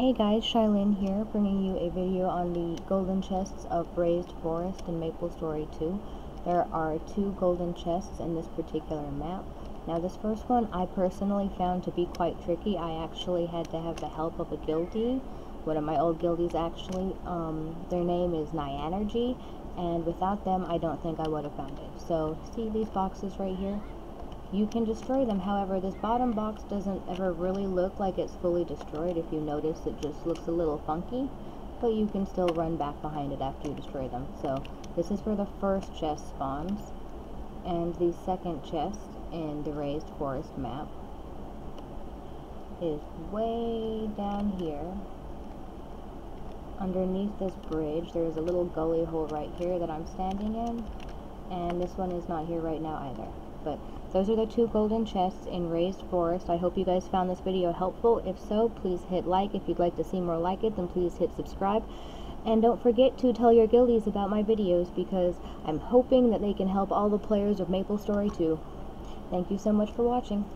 Hey guys, Cheilyn here, bringing you a video on the golden chests of Razed Forest in MapleStory 2. There are two golden chests in this particular map. Now this first one I personally found to be quite tricky. I actually had to have the help of a guildie, one of my old guildies actually. Their name is Nyanergy, and without them I don't think I would have found it. So, see these boxes right here? You can destroy them. However, this bottom box doesn't ever really look like it's fully destroyed. If you notice, it just looks a little funky, but you can still run back behind it after you destroy them. So this is where the first chest spawns, and the second chest in the Razed Forest map is way down here. Underneath this bridge, there's a little gully hole right here that I'm standing in, and this one is not here right now either. But those are the two golden chests in Razed Forest. I hope you guys found this video helpful. If so, please hit like. If you'd like to see more like it, then please hit subscribe. And don't forget to tell your guildies about my videos, because I'm hoping that they can help all the players of MapleStory 2. Thank you so much for watching.